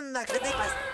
Anna Kreditfest.